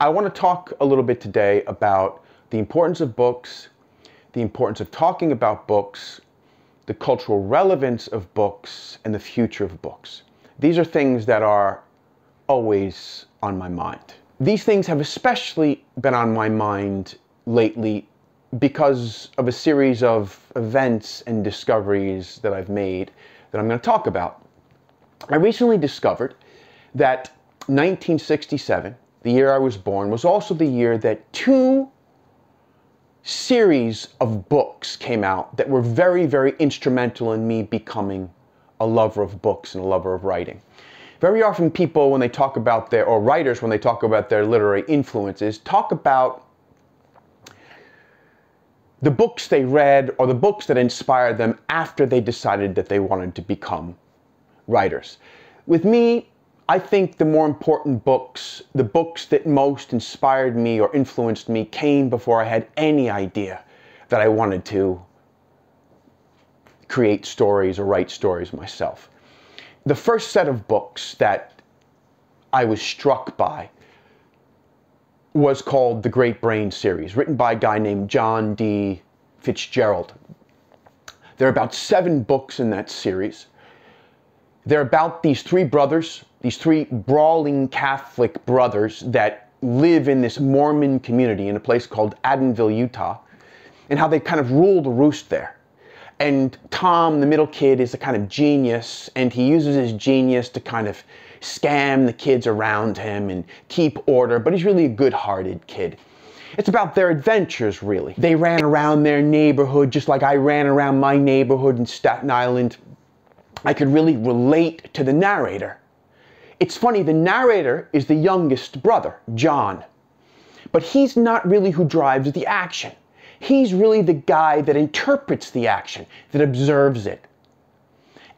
I want to talk a little bit today about the importance of books, the importance of talking about books, the cultural relevance of books, and the future of books. These are things that are always on my mind. These things have especially been on my mind lately because of a series of events and discoveries that I've made that I'm going to talk about. I recently discovered that 1967, the year I was born, was also the year that two series of books came out that were very, very instrumental in me becoming a lover of books and a lover of writing. Very often people, when they talk about their, or writers, when they talk about their literary influences, talk about the books they read or the books that inspired them after they decided that they wanted to become writers. With me, I think the more important books, the books that most inspired me or influenced me, came before I had any idea that I wanted to create stories or write stories myself. The first set of books that I was struck by was called The Great Brain Series, written by a guy named John D. Fitzgerald. There are about 7 books in that series. They're about these 3 brothers, these 3 brawling Catholic brothers that live in this Mormon community in a place called Addenville, Utah, and how they kind of rule the roost there. And Tom, the middle kid, is a kind of genius, and he uses his genius to kind of scam the kids around him and keep order, but he's really a good-hearted kid. It's about their adventures, really. They ran around their neighborhood just like I ran around my neighborhood in Staten Island. I could really relate to the narrator. It's funny, the narrator is the youngest brother, John, but he's not really who drives the action. He's really the guy that interprets the action, that observes it.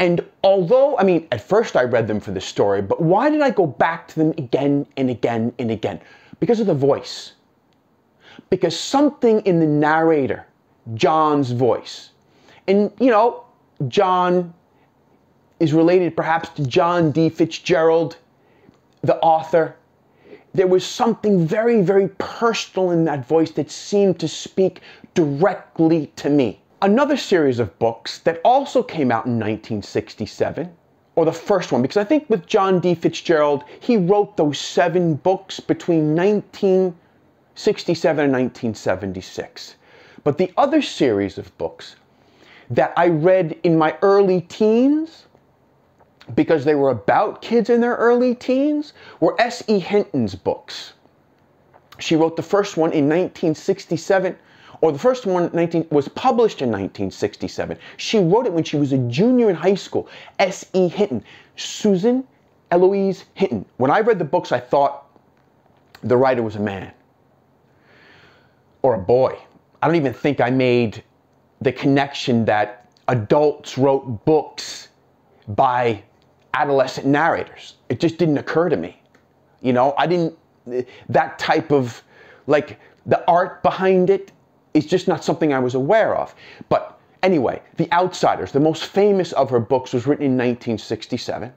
And although, I mean, at first I read them for the story, but why did I go back to them again and again and again? Because of the voice. Because something in the narrator, John's voice, and you know, John is related perhaps to John D. Fitzgerald, the author. There was something very, very personal in that voice that seemed to speak directly to me. Another series of books that also came out in 1967, or the first one, because I think with John D. Fitzgerald, he wrote those 7 books between 1967 and 1976. But the other series of books that I read in my early teens, because they were about kids in their early teens, were S.E. Hinton's books. She wrote the first one in 1967, or the first one was published in 1967. She wrote it when she was a junior in high school, S.E. Hinton, Susan Eloise Hinton. When I read the books, I thought the writer was a man or a boy. I don't even think I made the connection that adults wrote books by adolescent narrators. It just didn't occur to me. You know, I didn't, that type of, like, the art behind it is just not something I was aware of. But anyway, The Outsiders, the most famous of her books, was written in 1967.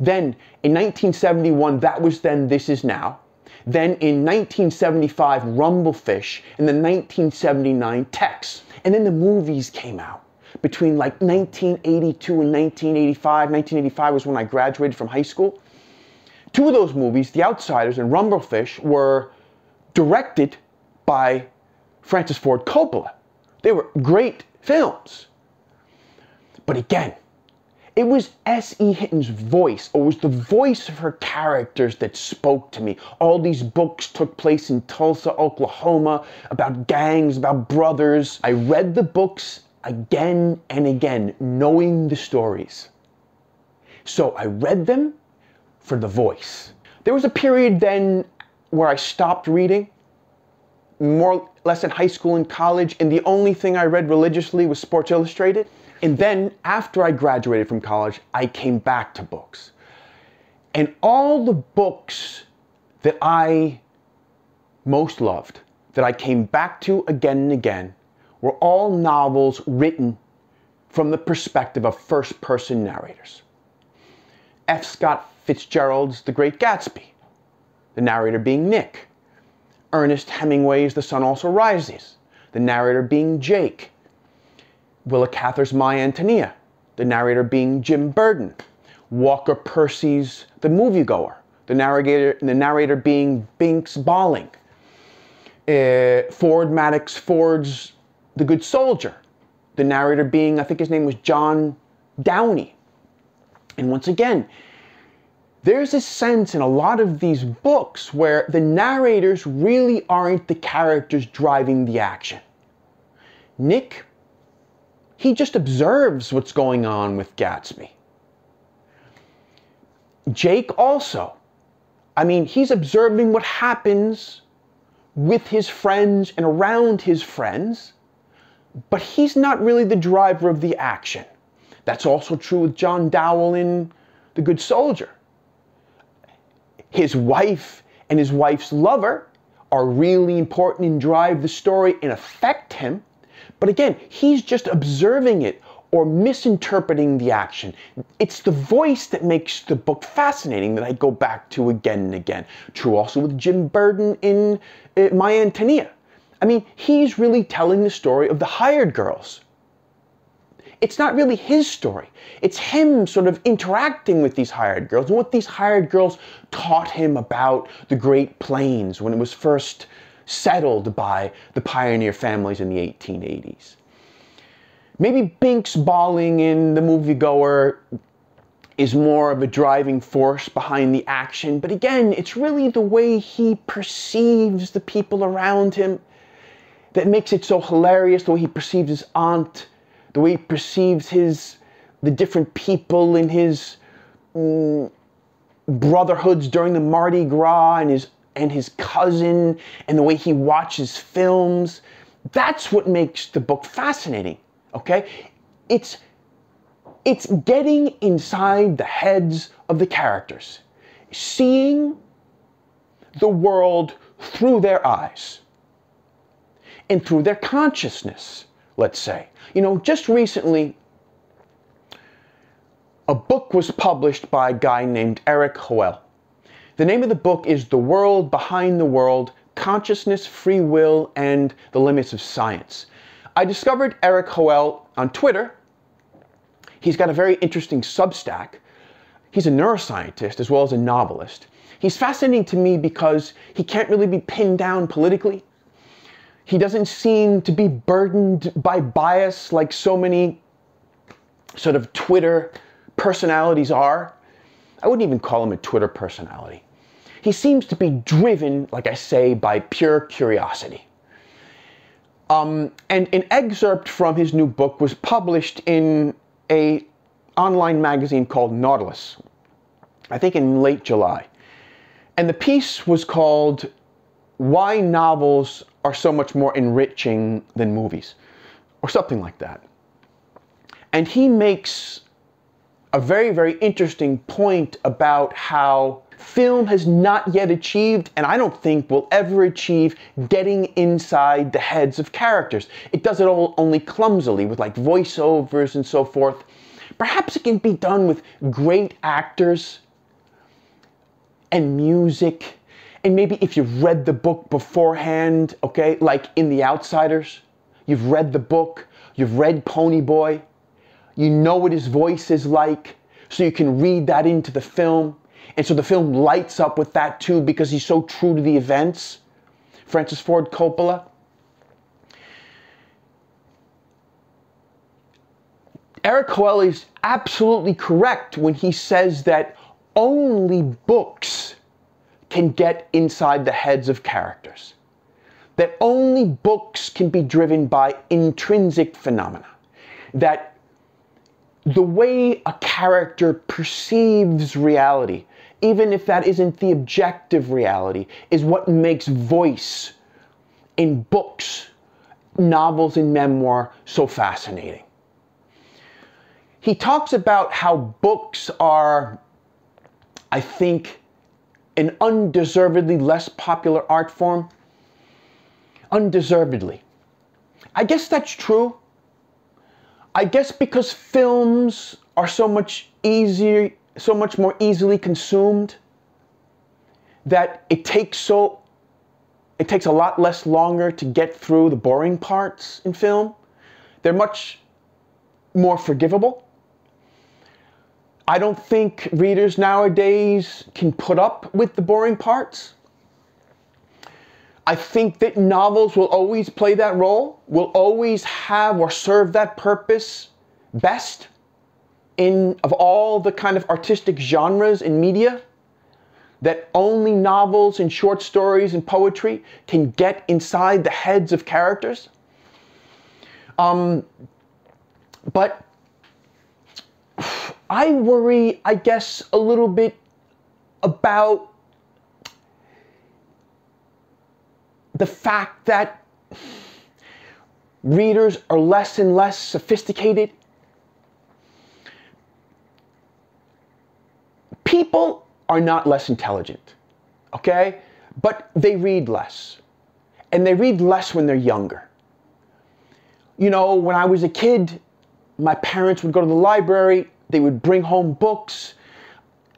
Then in 1971, That Was Then, This Is Now. Then in 1975, Rumble Fish, and then 1979, Tex. And then the movies came out between like 1982 and 1985. 1985 was when I graduated from high school. 2 of those movies, The Outsiders and Rumble Fish, were directed by Francis Ford Coppola. They were great films. But again, it was S.E. Hinton's voice, or it was the voice of her characters that spoke to me. All these books took place in Tulsa, Oklahoma, about gangs, about brothers. I read the books again and again, knowing the stories. So I read them for the voice. There was a period then where I stopped reading, more or less in high school and college, and the only thing I read religiously was Sports Illustrated. And then after I graduated from college, I came back to books. And all the books that I most loved, that I came back to again and again, were all novels written from the perspective of first-person narrators. F. Scott Fitzgerald's The Great Gatsby, the narrator being Nick. Ernest Hemingway's The Sun Also Rises, the narrator being Jake. Willa Cather's My Ántonia, the narrator being Jim Burden. Walker Percy's The Moviegoer, the narrator being Binks Balling. Ford Madox Ford's The Good Soldier, the narrator being, I think his name was John Downey. And once again, there's a sense in a lot of these books where the narrators really aren't the characters driving the action. Nick, he just observes what's going on with Gatsby. Jake also. I mean, he's observing what happens with his friends and around his friends, but he's not really the driver of the action. That's also true with John Dowell in The Good Soldier. His wife and his wife's lover are really important and drive the story and affect him. But again, he's just observing it or misinterpreting the action. It's the voice that makes the book fascinating that I go back to again and again. True also with Jim Burden in My Ántonia. I mean, he's really telling the story of the hired girls. It's not really his story. It's him sort of interacting with these hired girls and what these hired girls taught him about the Great Plains when it was first settled by the pioneer families in the 1880s. Maybe Binks Balling in The Moviegoer is more of a driving force behind the action, but again, it's really the way he perceives the people around him that makes it so hilarious, the way he perceives his aunt, the way he perceives the different people in his brotherhoods during the Mardi Gras and his cousin, and the way he watches films. That's what makes the book fascinating, okay? It's getting inside the heads of the characters, seeing the world through their eyes and through their consciousness, let's say. You know, just recently, a book was published by a guy named Erik Hoel. The name of the book is The World Behind the World: Consciousness, Free Will, and the Limits of Science. I discovered Erik Hoel on Twitter. He's got a very interesting Substack. He's a neuroscientist as well as a novelist. He's fascinating to me because he can't really be pinned down politically. He doesn't seem to be burdened by bias like so many sort of Twitter personalities are. I wouldn't even call him a Twitter personality. He seems to be driven, like I say, by pure curiosity. And an excerpt from his new book was published in an online magazine called Nautilus, I think in late July. And the piece was called "Why Novels Are So Much More Enriching Than Movies," or something like that. And he makes a very, very interesting point about how film has not yet achieved, and I don't think will ever achieve, getting inside the heads of characters. It does it all only clumsily with like voiceovers and so forth. Perhaps it can be done with great actors and music, and maybe if you've read the book beforehand, okay, like in The Outsiders, you've read the book, you've read Pony Boy, you know what his voice is like, so you can read that into the film. And so the film lights up with that too because he's so true to the events. Francis Ford Coppola. Erik Hoel is absolutely correct when he says that only books can get inside the heads of characters. That only books can be driven by intrinsic phenomena. That the way a character perceives reality, even if that isn't the objective reality, is what makes voice in books, novels, and memoir so fascinating. He talks about how books are, I think, an undeservedly less popular art form. Undeservedly. I guess that's true. I guess because films are so much more easily consumed, that it takes so It takes a lot less longer to get through the boring parts in film. They're much more forgivable. I don't think readers nowadays can put up with the boring parts. I think that novels will always play that role, will always have or serve that purpose best of all the kind of artistic genres in media, that only novels and short stories and poetry can get inside the heads of characters. But I worry, I guess, a little bit about the fact that readers are less and less sophisticated. People are not less intelligent, okay? But they read less. And they read less when they're younger. You know, when I was a kid, my parents would go to the library, they would bring home books.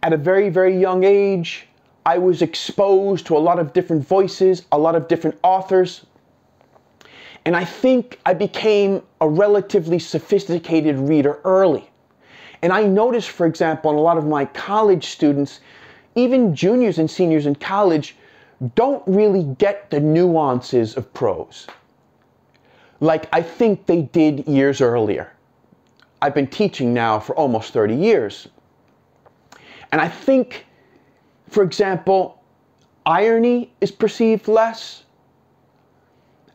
At a very, very young age, I was exposed to a lot of different voices, a lot of different authors, and I think I became a relatively sophisticated reader early. And I noticed, for example, in a lot of my college students, even juniors and seniors in college, don't really get the nuances of prose like I think they did years earlier. I've been teaching now for almost 30 years, and I think, for example, irony is perceived less.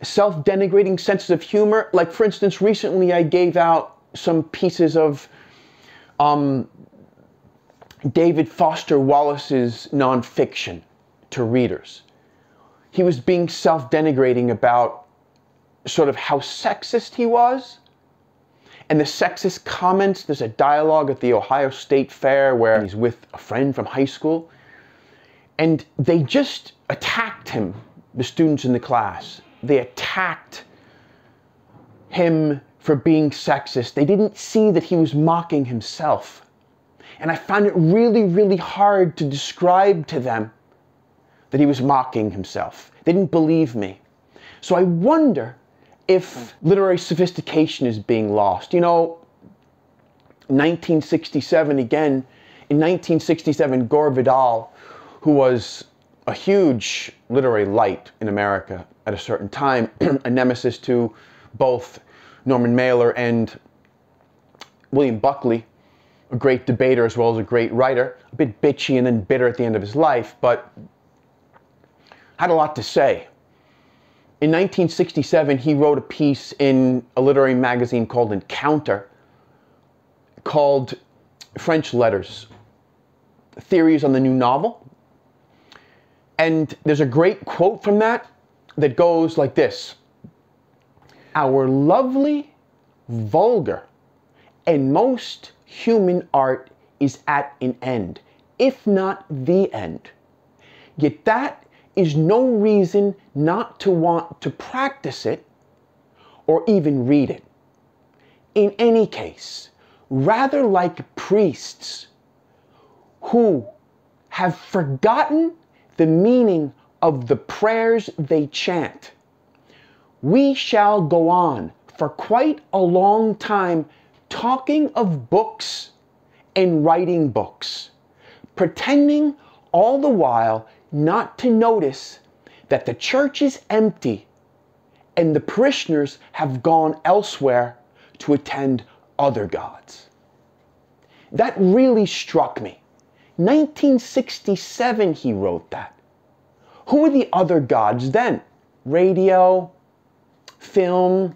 Self-denigrating senses of humor. Like, for instance, recently I gave out some pieces of David Foster Wallace's nonfiction to readers. He was being self-denigrating about sort of how sexist he was. And the sexist comments, there's a dialogue at the Ohio State Fair where he's with a friend from high school. And they just attacked him, the students in the class. They attacked him for being sexist. They didn't see that he was mocking himself. And I found it really, really hard to describe to them that he was mocking himself. They didn't believe me. So I wonder if literary sophistication is being lost. You know, 1967 again. In 1967, Gore Vidal, who was a huge literary light in America at a certain time, a nemesis to both Norman Mailer and William Buckley, a great debater as well as a great writer, a bit bitchy and then bitter at the end of his life, but had a lot to say. In 1967, he wrote a piece in a literary magazine called Encounter, called French Letters, Theories on the New Novel. And there's a great quote from that that goes like this: "Our lovely, vulgar, and most human art is at an end, if not the end. Yet that is no reason not to want to practice it or even read it. In any case, rather like priests who have forgotten the meaning of the prayers they chant, we shall go on for quite a long time talking of books and writing books, pretending all the while not to notice that the church is empty and the parishioners have gone elsewhere to attend other gods." That really struck me. 1967 he wrote that. Who were the other gods then? Radio, film,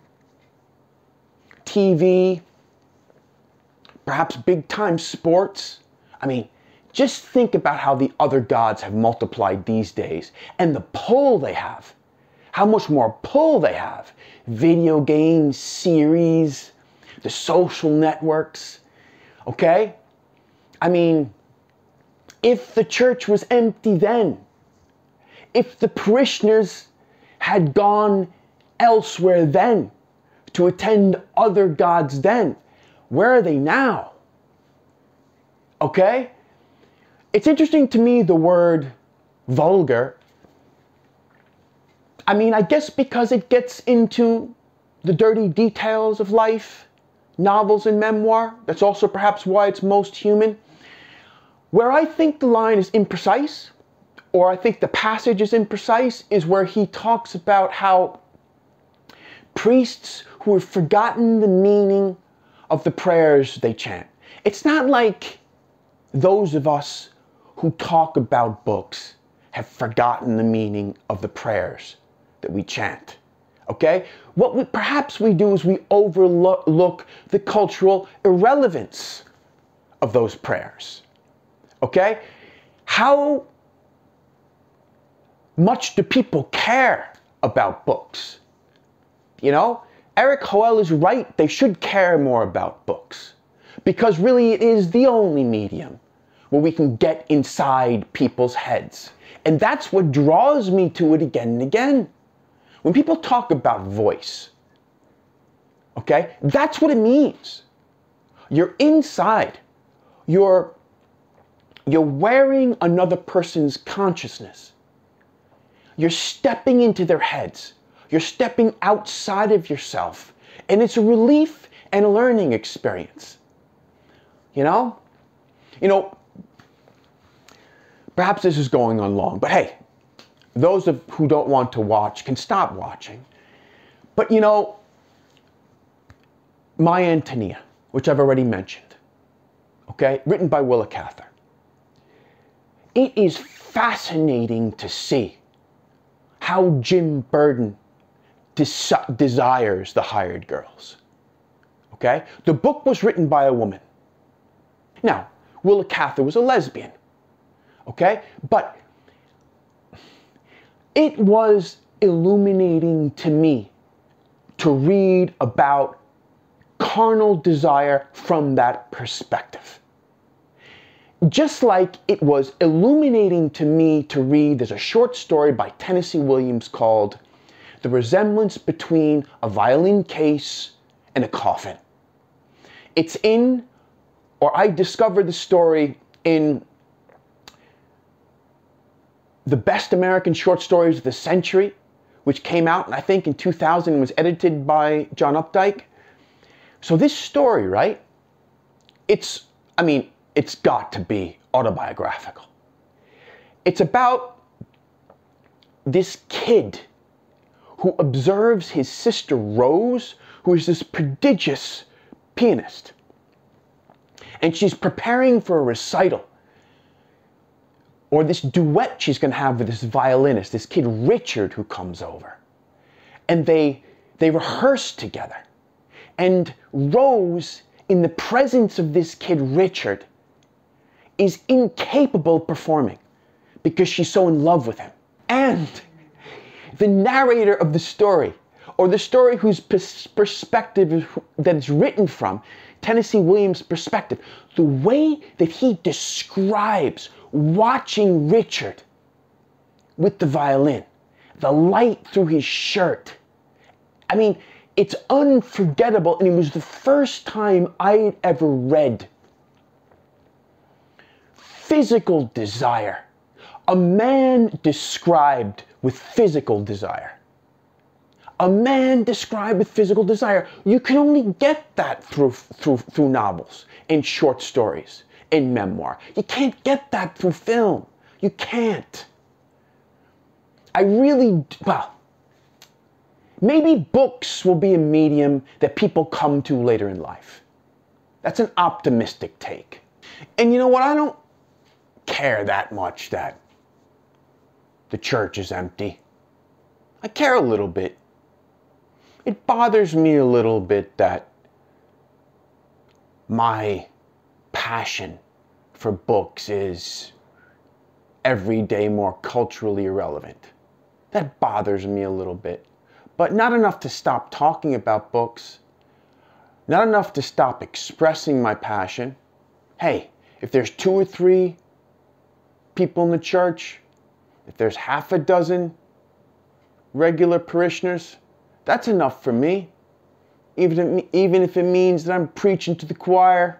TV, perhaps big-time sports. I mean, just think about how the other gods have multiplied these days and the pull they have. How much more pull they have. Video games, series, the social networks, okay? I mean, if the church was empty then, if the parishioners had gone elsewhere then, to attend other gods then, where are they now? Okay? It's interesting to me, the word vulgar I mean, I guess because it gets into the dirty details of life, novels and memoir. That's also perhaps why it's most human. Where I think the line is imprecise, or I think the passage is imprecise, is where he talks about how priests who have forgotten the meaning of the prayers they chant. It's not like those of us who talk about books have forgotten the meaning of the prayers that we chant, okay? What perhaps we do is we overlook the cultural irrelevance of those prayers, okay? How much do people care about books? You know, Erik Hoel is right. They should care more about books because really it is the only medium where we can get inside people's heads. And that's what draws me to it again and again. When people talk about voice, okay, that's what it means. You're inside. You're wearing another person's consciousness. You're stepping into their heads. You're stepping outside of yourself. And it's a relief and a learning experience. You know? Perhaps this is going on long, but hey, those who don't want to watch can stop watching. But you know, My Ántonia, which I've already mentioned, okay, written by Willa Cather. It is fascinating to see how Jim Burden desires the hired girls, okay? The book was written by a woman. Now, Willa Cather was a lesbian, okay? But it was illuminating to me to read about carnal desire from that perspective. Just like it was illuminating to me to read, there's a short story by Tennessee Williams called The Resemblance Between a Violin Case and a Coffin. It's in, or I discovered the story in The Best American Short Stories of the Century, which came out, I think, in 2000 and was edited by John Updike. So this story, right, it's got to be autobiographical. It's about this kid who observes his sister Rose, who is this prodigious pianist. And she's preparing for a recital, or this duet she's going to have with this violinist, this kid Richard who comes over. And they rehearse together. And Rose, in the presence of this kid Richard, is incapable of performing because she's so in love with him. And the narrator of the story, or the story whose perspective that it's written from, Tennessee Williams' perspective, the way that he describes watching Richard with the violin, the light through his shirt, I mean, it's unforgettable, and it was the first time I'd ever read physical desire. A man described with physical desire. A man described with physical desire. You can only get that through novels and short stories and memoir. You can't get that through film. You can't. Maybe books will be a medium that people come to later in life. That's an optimistic take. And you know what? I don't care that much that the church is empty. I care a little bit. It bothers me a little bit that my passion for books is every day more culturally irrelevant. That bothers me a little bit. But not enough to stop talking about books. Not enough to stop expressing my passion. Hey, if there's 2 or 3 people in the church, if there's half a dozen regular parishioners, that's enough for me. Even if it means that I'm preaching to the choir.